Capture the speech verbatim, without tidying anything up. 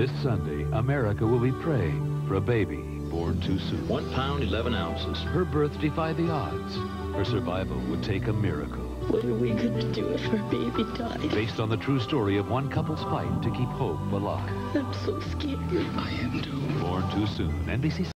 This Sunday, America will be praying for a baby born too soon. One pound, eleven ounces. Her birth defied the odds. Her survival would take a miracle. What are we going to do if our baby dies? Based on the true story of one couple's fight to keep hope alive. I'm so scared. I am too. Born Too Soon, N B C.